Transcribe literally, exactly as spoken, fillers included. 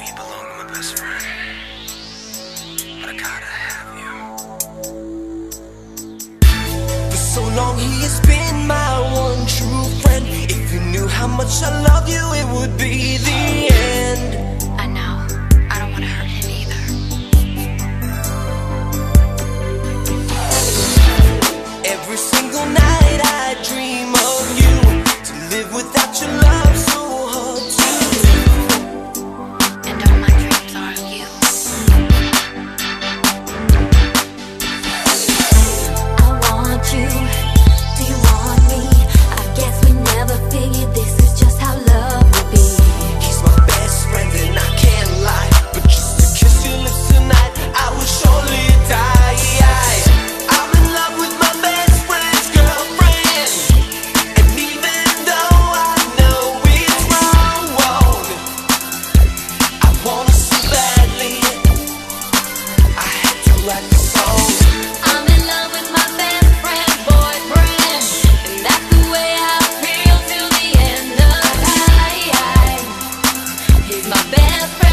know you belong to my best friend, but I gotta have you. For so long he has been my one true friend. If you knew how much I love you, it would be the end. I know, I don't wanna hurt him either. Every single night I dream of you. To live without your love, so hard to my best friend.